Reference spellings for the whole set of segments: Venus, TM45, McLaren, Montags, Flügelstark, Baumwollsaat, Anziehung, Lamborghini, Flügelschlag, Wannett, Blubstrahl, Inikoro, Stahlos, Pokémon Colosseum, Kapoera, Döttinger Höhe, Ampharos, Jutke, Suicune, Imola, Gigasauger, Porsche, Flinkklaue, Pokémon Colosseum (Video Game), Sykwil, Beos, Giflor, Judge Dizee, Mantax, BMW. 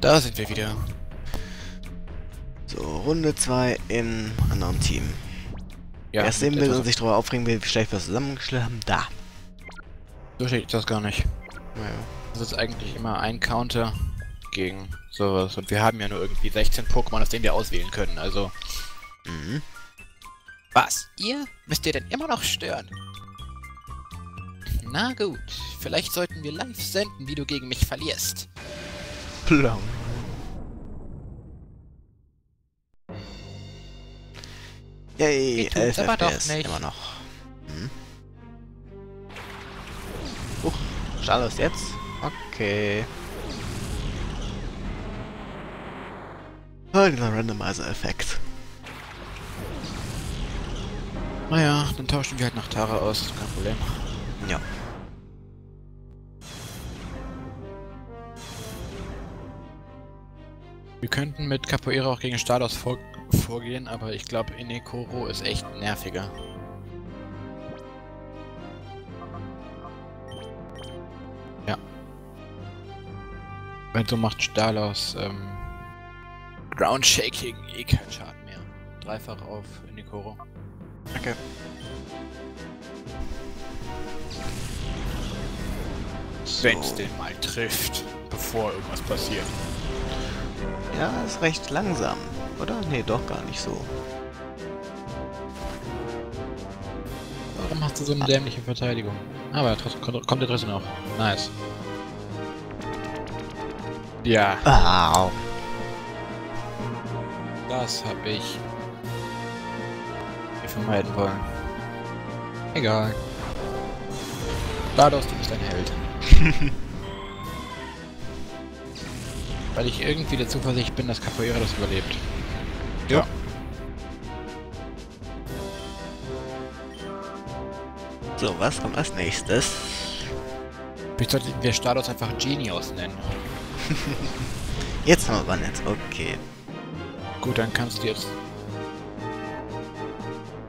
Da sind wir wieder. So, Runde 2 im anderen Team. Ja, wer es sehen will und sich darüber aufregen will, wie schlecht wir zusammengestellt haben, da. So schlecht ist das gar nicht. Naja. Das ist eigentlich immer ein Counter gegen sowas. Und wir haben ja nur irgendwie 16 Pokémon, aus denen wir auswählen können, also... Mhm. Was? Ihr? Müsst ihr denn immer noch stören? Na gut, vielleicht sollten wir live senden, wie du gegen mich verlierst. Plum. Yay, 11 FPS, immer noch. Hm. Stahlos jetzt? Okay. Folgender Randomizer-Effekt. Naja, dann tauschen wir halt Nachtara aus, ist kein Problem. Ja. Wir könnten mit Kapoera auch gegen Stahlos vorgehen, aber ich glaube, Inikoro ist echt nerviger. Ja. Wenn so macht Stahlos Ground Shaking eh keinen Schaden mehr. Dreifach auf Inikoro. Okay. Wenn's den mal trifft, bevor irgendwas passiert. Ja, ist recht langsam, oder? Nee, doch gar nicht so. Warum hast du so eine dämliche Verteidigung? Aber kommt der trotzdem noch. Nice. Ja. Au. Das hab ich vermeiden wollen. Egal. Stahlos, du bist ein Held. Weil ich irgendwie der Zuversicht bin, dass Kapoera das überlebt. Ja. So, was kommt als nächstes? Vielleicht sollten wir Stahlos einfach Genius nennen. Jetzt haben wir Wannett, okay. Gut, dann kannst du jetzt...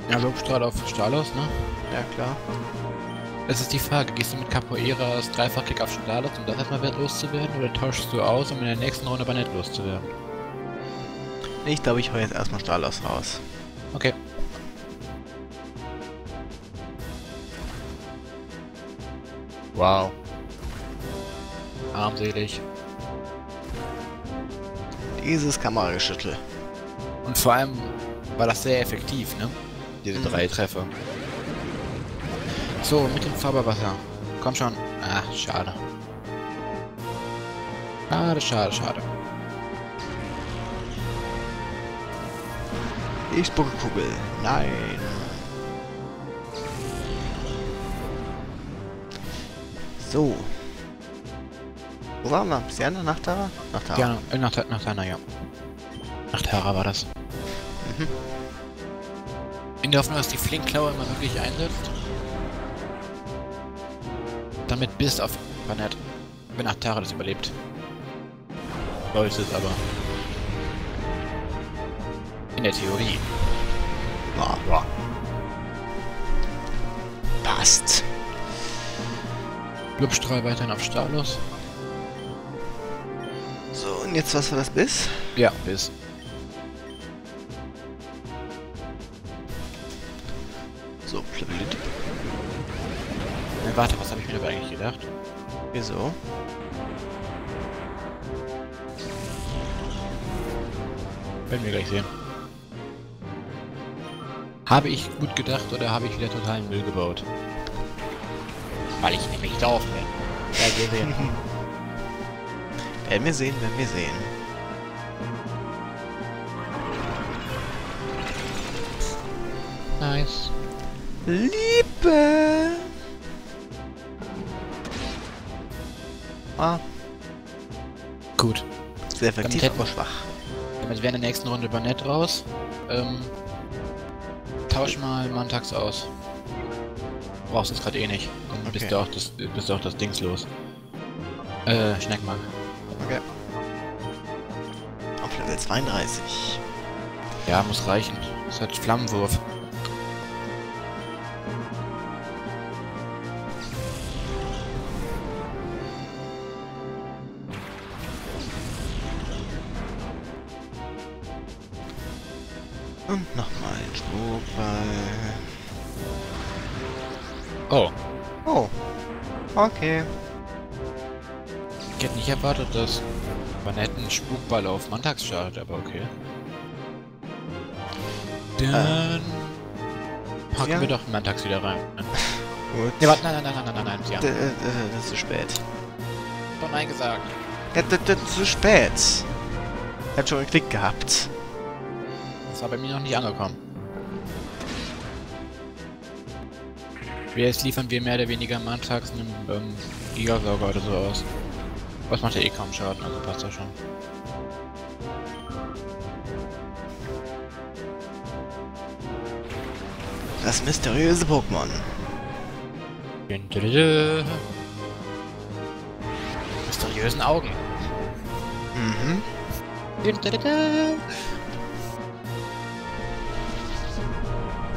Ja, Blubstrahl auf Stahlos, ne? Ja, klar. Es ist die Frage, gehst du mit Kapoera das Dreifachkick auf Stahlos, um das erstmal wertlos zu werden, oder tauschst du aus, um in der nächsten Runde aber nicht loszuwerden? Ich glaube, ich hole jetzt erstmal Stahlos raus. Okay. Wow. Armselig. Dieses Kamerageschüttel. Und vor allem war das sehr effektiv, ne? Diese drei Treffer. So, mit dem Zauberwasser. Komm schon. Ach, schade. Schade, schade, schade. Die Spukball. Nein. So. Wo waren wir? Sehr nach Nachtara? Nachtara. Ja, Nachtara, ja. Nachtara war das. Mhm. In der Hoffnung, dass die Flinkklaue immer wirklich einsetzt. Damit bis auf Wannett, wenn Nachtara das überlebt. Sollte es aber. In der Theorie. Ja, ja. Passt. Blubstrahl weiterhin auf Stahlos. So, und jetzt was war das Biss? Ja, Biss. So, blöd. Warte, was habe ich mir dabei eigentlich gedacht? Wieso? Werden wir gleich sehen. Habe ich gut gedacht oder habe ich wieder totalen Müll gebaut? Weil ich nämlich doof bin. Ja, wir sehen. Werden wir sehen, werden wir sehen. Nice. Liebe! Ah. Gut. Sehr effektiv, aber schwach. Damit wäre in der nächsten Runde Wannett raus. Tausch mal Mantax aus. Brauchst es gerade eh nicht. Dann okay. bist du auch das Dings los. Schneckmark. Okay. Auf Level 32. Ja, muss reichen. Das hat Flammenwurf. Und nochmal ein Spukball. Oh. Oh. Okay. Ich hätte nicht erwartet, dass Wannett einen Spukball auf Montags schadet, aber okay. Dann packen wir doch Mantax wieder rein. Gut. Nee, warte, nein. Ja. Das ist zu spät. Doch nein gesagt. Ja, das ist zu spät. Ich hab schon einen Klick gehabt. Das war bei mir noch nicht angekommen. Jetzt liefern wir mehr oder weniger Mantax einen Gigasauger oder so aus. Was macht ja eh kaum Schaden, also passt das schon. Das mysteriöse Pokémon. Mysteriösen Augen. Mhm.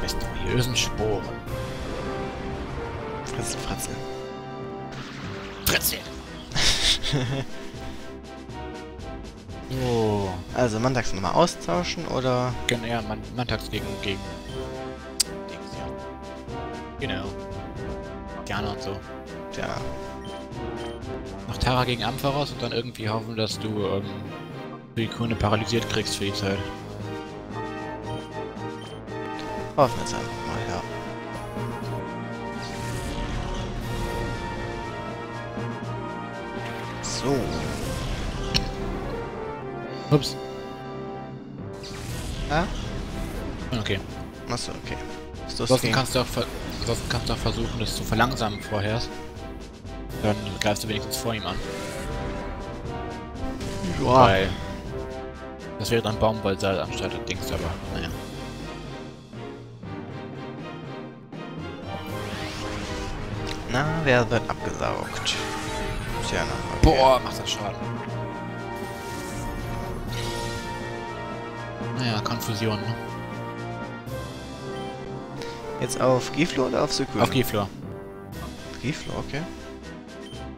Mysteriösen Sporen. Fritzel. Fritzel. So. Also Mantax nochmal austauschen oder? Genau, ja, Mantax gegen genau. Gerne und so. Ja. Nachtara gegen Ampharos und dann irgendwie hoffen, dass du Suicune paralysiert kriegst für die Zeit. Hoffen wir es einfach mal, ja. So. Ups. Ah? Okay. Achso, okay. Ansonsten kannst du auch versuchen, das zu verlangsamen vorher. Dann greifst du wenigstens vor ihm an. Joa. Weil das wäre dann Baumwollsaat anstatt Dings, aber naja. Na, wer wird abgesaugt? Tja, nochmal. Boah, macht das Schaden. Naja, Konfusion, ne? Jetzt auf Giflor oder auf Sykwil? Auf Giflor. Giflor, okay.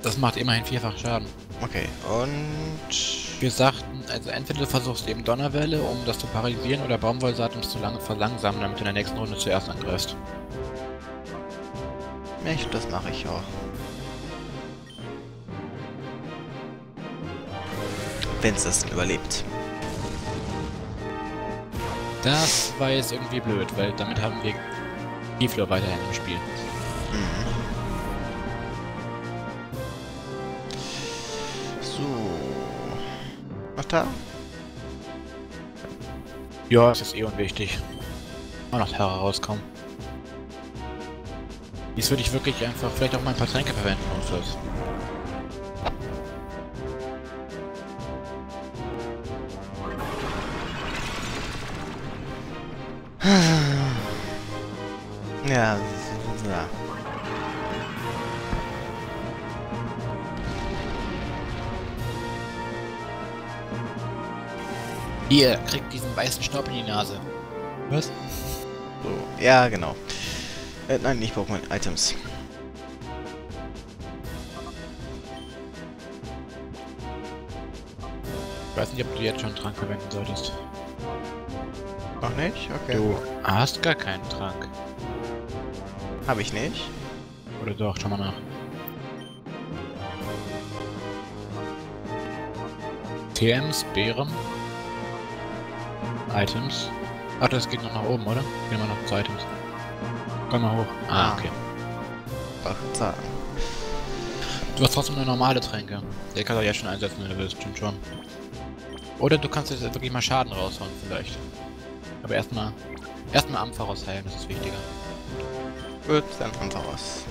Das macht immerhin 4-fach Schaden. Okay, und... Wir sagten, also entweder du versuchst eben Donnerwelle, um das zu paralysieren, oder Baumwollsaat, um es zu lange verlangsamen, damit du in der nächsten Runde zuerst angreifst. Echt, das mache ich auch. Wenn es das denn überlebt. Das war jetzt irgendwie blöd, weil damit haben wir... Giflor weiterhin im Spiel. Mhm. So. Nachtara? Ja, das ist eh unwichtig. Auch Nachtara rauskommen. Jetzt würde ich wirklich einfach vielleicht auch mal ein paar Tränke verwenden und so. Ja, ja. Ihr kriegt diesen weißen Staub in die Nase. Was? So, ja, genau. Nein, ich brauche mal Items. Ich weiß nicht, ob du jetzt schon einen Trank verwenden solltest. Noch nicht? Okay. Du hast gar keinen Trank. Habe ich nicht. Oder doch, schau mal nach. TMs, Beeren. Items. Ach, das geht noch nach oben, oder? Gehen wir noch zu Items. Komm mal hoch. Ah, okay. Du hast trotzdem eine normale Tränke. Der kann doch jetzt schon einsetzen, wenn du willst. Stimmt schon. Oder du kannst jetzt wirklich mal Schaden raushauen, vielleicht. Aber erstmal Ampharos heilen, das ist wichtiger. Gut, dann Ampharos.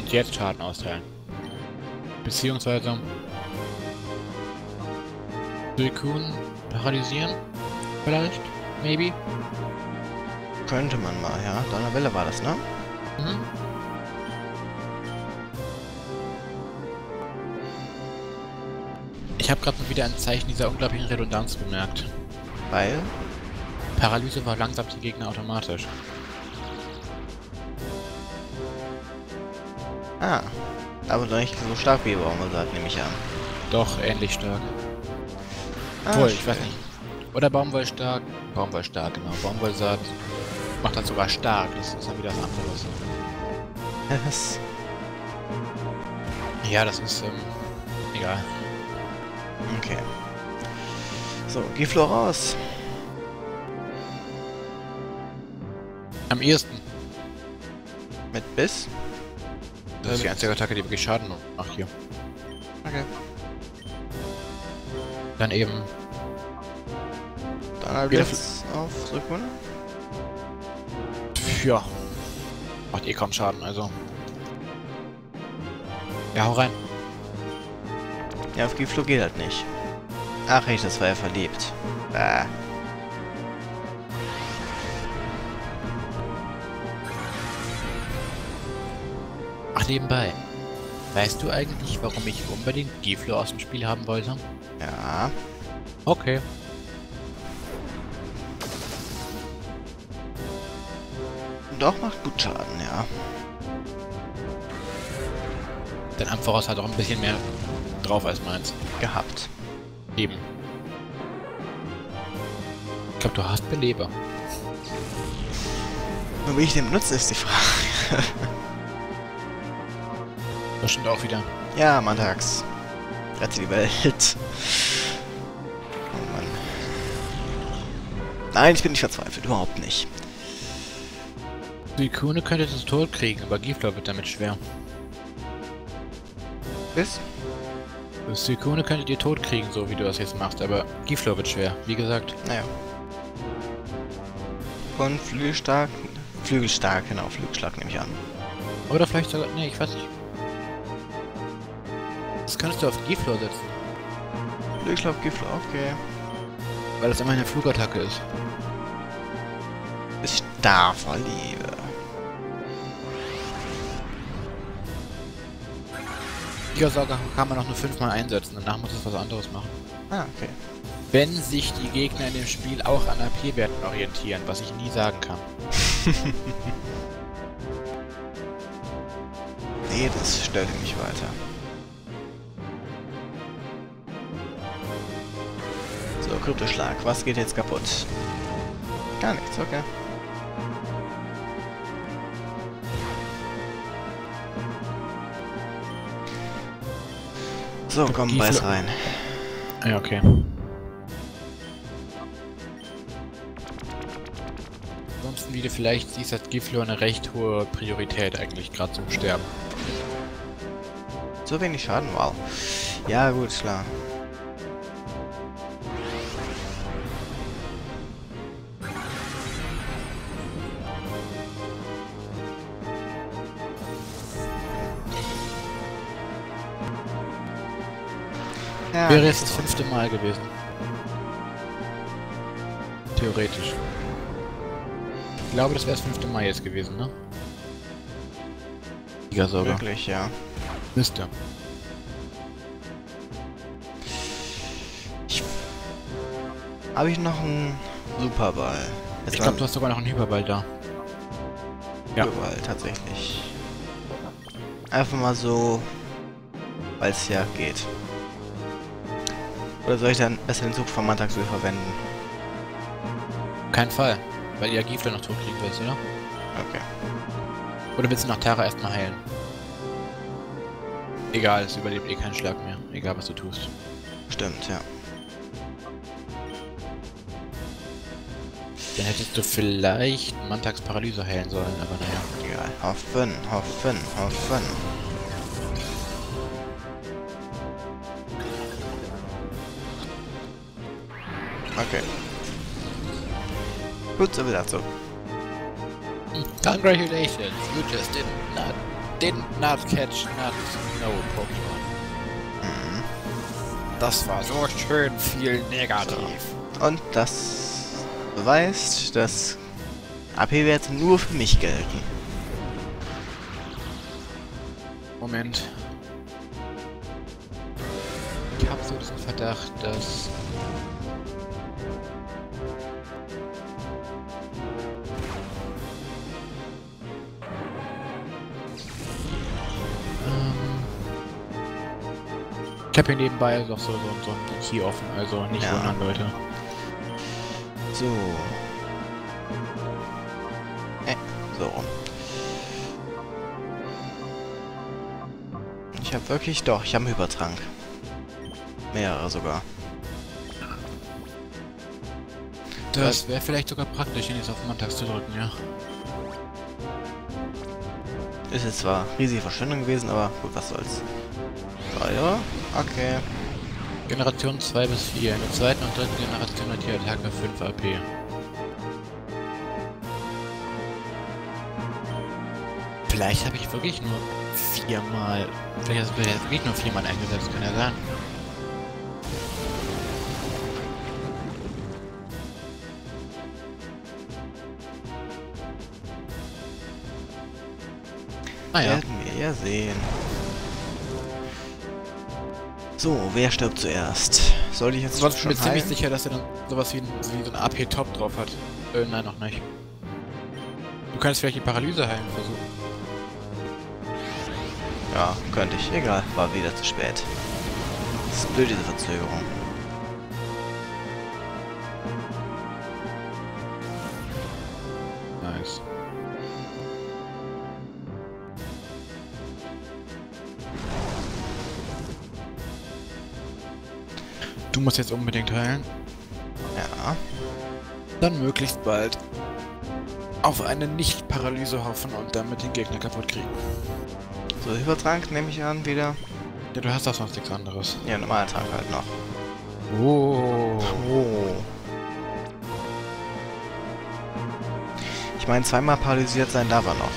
Und jetzt Schaden austeilen. Beziehungsweise... Suicune paralysieren? Vielleicht? Maybe? Könnte man mal, ja. Donnerwelle war das, ne? Mhm. Ich habe gerade mal wieder ein Zeichen dieser unglaublichen Redundanz bemerkt. Weil? Paralyse verlangsamt die Gegner automatisch. Ah. Aber doch nicht so stark wie Baumwollsaat, nehme ich an. Doch, ähnlich stark. Toll, ich weiß nicht. Oder Baumwollstark. Baumwollstark, genau. Baumwollsaat macht das sogar stark. Das ist dann wieder was anderes. Was? Ja, das ist, egal. Okay. So, Giflor raus. Am ehesten. Mit Biss? Das ist die einzige Attacke, die wirklich Schaden macht hier. Okay. Dann eben. Dann jetzt auf Sykwil. Ja. Macht eh kaum Schaden, also. Ja, hau rein. Ja, auf Giflor geht halt nicht. Ach echt, das war ja verliebt. Bah. Ach, nebenbei. Weißt du eigentlich, warum ich unbedingt Giflor aus dem Spiel haben wollte? Ja. Okay. Doch, macht gut Schaden, ja. Denn Ampharos hat auch ein bisschen mehr drauf als meins. Gehabt. Eben. Ich glaube, du hast Beleber. Nur wie ich den benutze, ist die Frage. Das stimmt auch wieder. Ja, Mantax. Rette die Welt. Oh Mann. Nein, ich bin nicht verzweifelt. Überhaupt nicht. Suicune könnte das Tod kriegen, aber Giflor wird damit schwer. Bis? Suicune könntet ihr tot kriegen, so wie du das jetzt machst, aber Giflor wird schwer, wie gesagt. Naja. Und Flügelstark? Flügelstark, genau, Flügelschlag nehme ich an. Oder vielleicht sogar. Ne, ich weiß nicht. Das kannst du auf Giflor setzen. Flügelschlag, Giflor, okay. Weil das immer eine Flugattacke ist. Ist da verliebe. Gigasauger kann man auch nur 5-mal einsetzen, danach muss es was anderes machen. Ah, okay. Wenn sich die Gegner in dem Spiel auch an AP-Werten orientieren, was ich nie sagen kann. Nee, das stört mich weiter. So, Kryptoschlag, was geht jetzt kaputt? Gar nichts, okay. So, komm, beiß rein. Ja, okay. Ansonsten, wie du vielleicht siehst, hat Giflor eine recht hohe Priorität eigentlich gerade zum Sterben. So wenig Schaden, wow. Ja, gut, klar. Ja, wäre jetzt das 5. Mal gewesen. Theoretisch. Ich glaube, das wäre das 5. Mal jetzt gewesen, ne? Gigasauger. Wirklich, ja. Müsste. Habe ich noch einen Superball? Jetzt ich glaube, du hast sogar noch einen Hyperball da. Hyperball, ja. Tatsächlich. Einfach mal so, weil es ja geht. Oder soll ich dann besser den Zug von Montags verwenden? Kein Fall, weil ihr Giflor noch tot kriegen willst, oder? Okay. Oder willst du Nachtara erstmal heilen? Egal, es überlebt eh keinen Schlag mehr. Egal, was du tust. Stimmt, ja. Dann hättest du vielleicht Montags Paralyse heilen sollen, aber naja. Egal, hoffen, hoffen, hoffen. Okay. Gut, so wieder so. Congratulations, you just did not catch not no Pokémon. Mhm. Das war so schön viel negativ. So. Und das beweist, dass AP-Werte nur für mich gelten. Moment. Ich habe so diesen Verdacht, dass. Ich Tapping nebenbei ist auch so ein Key offen, also nicht wundern, Leute. So. So. Ich habe wirklich doch, ich habe einen Hypertrank. Mehrere sogar. Das wäre vielleicht sogar praktisch, ihn jetzt auf Montags zu drücken, ja. Ist jetzt zwar riesige Verschwendung gewesen, aber gut, was soll's. Ja, okay. Generation 2 bis 4. In der zweiten und dritten Generation hat die Attacke 5 AP. Vielleicht habe ich wirklich nur viermal. Vielleicht habe ich wirklich nur viermal eingesetzt, kann ja sein. Naja. Werden wir ja sehen. So, wer stirbt zuerst? Soll ich jetzt schon heilen? Ich bin ziemlich sicher, dass er dann sowas wie so ein AP-Top drauf hat. Nein, noch nicht. Du kannst vielleicht die Paralyse heilen versuchen. Ja, könnte ich. Egal, war wieder zu spät. Das ist blöd, diese Verzögerung. Nice. Du musst jetzt unbedingt heilen. Ja. Dann möglichst bald auf eine Nicht-Paralyse hoffen und damit den Gegner kaputt kriegen. So, Hypertrank nehme ich an wieder. Ja, du hast doch sonst nichts anderes. Ja, normaler Trank halt noch. Oh. Oh. Ich meine, zweimal paralysiert sein darf er noch.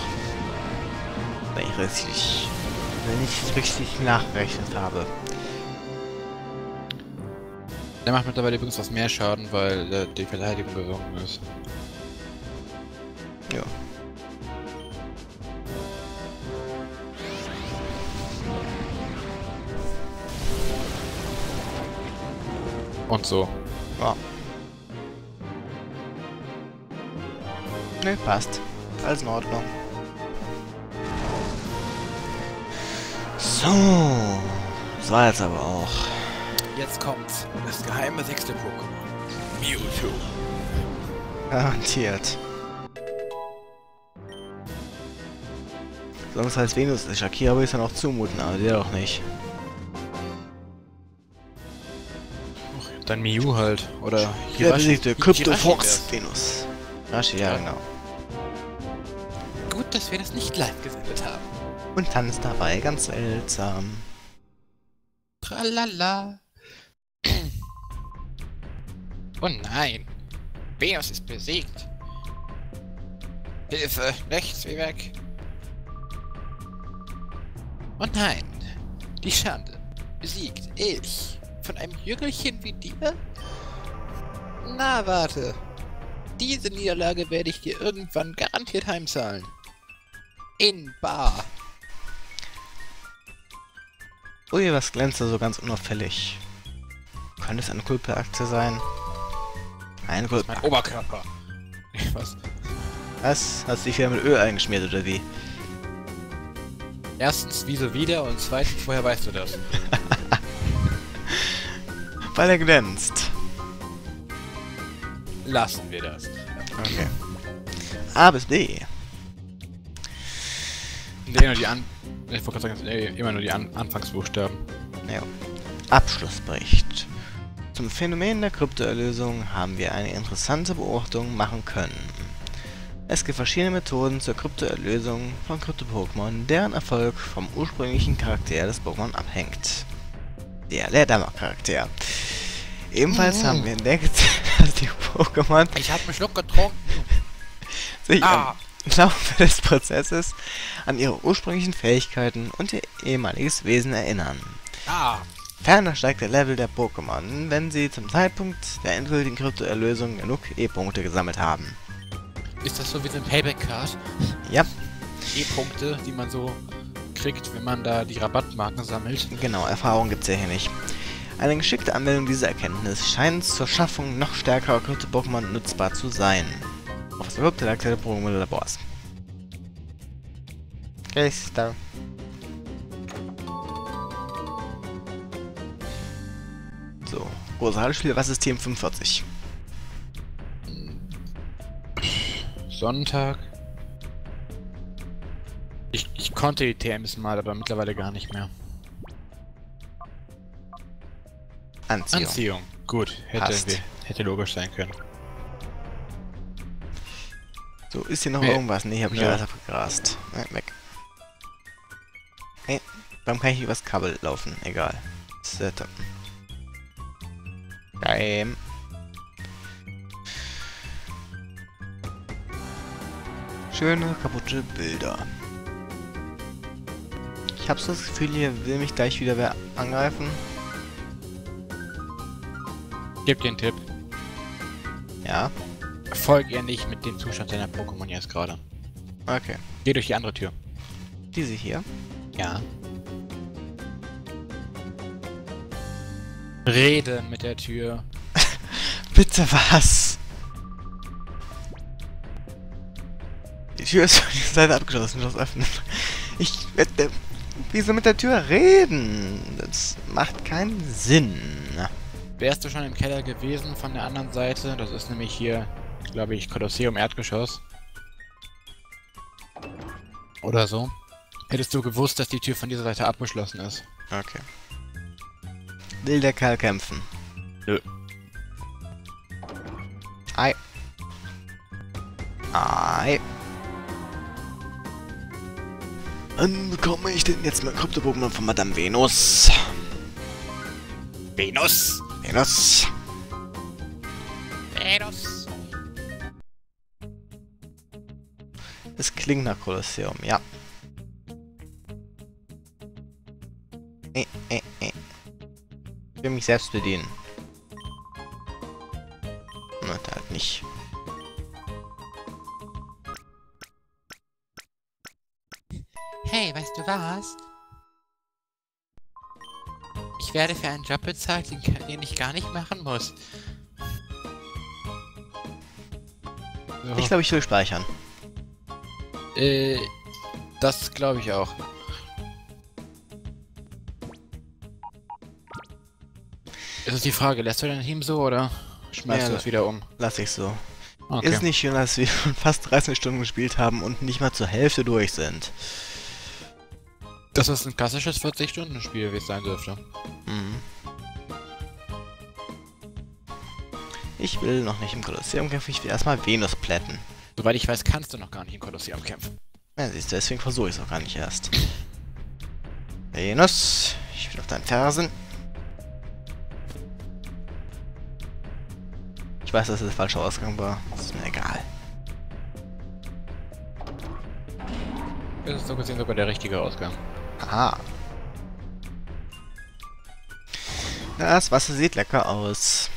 Wenn ich richtig nachgerechnet habe. Der macht mittlerweile übrigens was mehr Schaden, weil die Verteidigung gesunken ist. Ja. Und so. Ja. Ne, passt. Alles in Ordnung. So. Das war jetzt aber auch. Jetzt kommt's. Das geheime sechste Pokémon. Mewtwo. Garantiert. Sonst heißt Venus, der Shakira will es dann auch zumuten, aber der doch nicht. Dann Mew halt. Oder hier besiegte Kryptofox Venus. Rashi, ja, genau. Gut, dass wir das nicht live gesendet haben. Und tanzt dabei ganz seltsam. Tralala. Oh nein! Beos ist besiegt! Hilfe! Rechts wie weg! Oh nein! Die Schande! Besiegt! Ich! Von einem Jüngelchen wie dir? Na, warte! Diese Niederlage werde ich dir irgendwann garantiert heimzahlen! In bar! Ui, was glänzt da so ganz unauffällig? Könnte es eine Kulperaktie sein? Ein Gold. Mein Oberkörper. Was? Was? Hast du dich wieder mit Öl eingeschmiert oder wie? Erstens, wieso wieder? Und zweitens, woher weißt du das? Weil er glänzt. Lassen wir das. Okay. A bis B. Nee, nur die ich wollte gerade sagen, immer nur die Anfangsbuchstaben. Ja. Abschlussbericht. Zum Phänomen der Kryptoerlösung haben wir eine interessante Beobachtung machen können. Es gibt verschiedene Methoden zur Kryptoerlösung von Krypto-Pokémon, deren Erfolg vom ursprünglichen Charakter des Pokémon abhängt. Der Leerdammer-Charakter. Ebenfalls haben wir entdeckt, dass die Pokémon sich im Laufe des Prozesses an ihre ursprünglichen Fähigkeiten und ihr ehemaliges Wesen erinnern. Ferner steigt der Level der Pokémon, wenn sie zum Zeitpunkt der endgültigen Kryptoerlösung genug E-Punkte gesammelt haben. Ist das so wie eine Payback-Card? Ja. E-Punkte, die man so kriegt, wenn man da die Rabattmarken sammelt. Genau, Erfahrung gibt's ja hier nicht. Eine geschickte Anwendung dieser Erkenntnis scheint zur Schaffung noch stärkerer Krypto-Pokémon nutzbar zu sein. Auf das bewirkt der aktuelle Pokémon Labors. Okay, ist da. So, große Hallenspiele, was ist TM45? Sonntag. Ich konnte die TMs mal, aber mittlerweile gar nicht mehr. Anziehung. Anziehung. Gut, hätte logisch sein können. So, ist hier noch irgendwas? Nee, hab ich alles abgegrast. Nein, weg. Hey, warum kann ich übers Kabel laufen? Egal. Setup. Geil. Schöne, kaputte Bilder. Ich habe so das Gefühl, hier will mich gleich wieder wer angreifen. Gib den Tipp. Ja. Folg ihr nicht mit dem Zustand deiner Pokémon jetzt gerade. Okay. Geh durch die andere Tür. Diese hier? Ja. Rede mit der Tür. Bitte was? Die Tür ist von dieser Seite abgeschlossen, muss öffnen. Ich werde... Wieso mit der Tür reden? Das macht keinen Sinn. Wärst du schon im Keller gewesen von der anderen Seite? Das ist nämlich hier, glaube ich, Colosseum Erdgeschoss. Oder so. Hättest du gewusst, dass die Tür von dieser Seite abgeschlossen ist. Okay. Will der Kerl kämpfen? Nö. Ei. Ei. Dann bekomme ich denn jetzt mein Krypto-Pokémon von Madame Venus. Venus! Venus! Venus! Es klingt nach Kolosseum, ja. Ich will mich selbst bedienen. Na, da halt nicht. Hey, weißt du was? Ich werde für einen Job bezahlt, den ich gar nicht machen muss. So. Ich glaube, ich will speichern. Das glaube ich auch. Das ist die Frage, lässt du dein Team so oder schmeißt du das wieder um? Lass ich so. Okay. Ist nicht schön, dass wir fast 13 Stunden gespielt haben und nicht mal zur Hälfte durch sind. Das ist ein klassisches 40-Stunden-Spiel, wie es sein dürfte. Mhm. Ich will noch nicht im Kolosseum kämpfen, ich will erstmal Venus plätten. Soweit ich weiß, kannst du noch gar nicht im Kolosseum kämpfen. Ja, siehst du, deswegen versuche ich es auch gar nicht erst. Venus, ich bin auf deinen Fersen. Ich weiß, dass es der falsche Ausgang war. Das ist mir egal. Das ist so gesehen sogar der richtige Ausgang. Aha. Das Wasser sieht lecker aus.